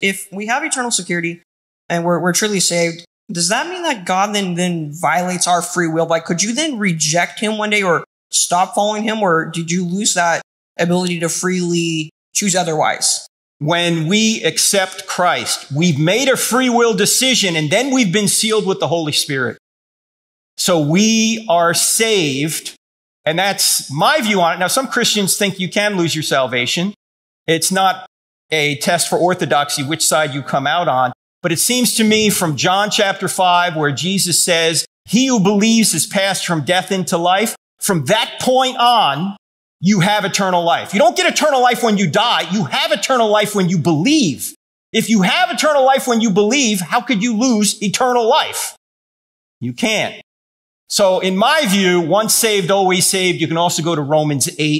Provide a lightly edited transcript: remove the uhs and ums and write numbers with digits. If we have eternal security and we're truly saved, does that mean that God then violates our free will? Like, could you then reject him one day or stop following him? Or did you lose that ability to freely choose otherwise? When we accept Christ, we've made a free will decision, and then we've been sealed with the Holy Spirit. So we are saved, and that's my view on it. Now, some Christians think you can lose your salvation. It's not a test for orthodoxy, which side you come out on. But it seems to me from John chapter 5, where Jesus says, he who believes is passed from death into life. From that point on, you have eternal life. You don't get eternal life when you die. You have eternal life when you believe. If you have eternal life when you believe, how could you lose eternal life? You can't. So in my view, once saved, always saved. You can also go to Romans 8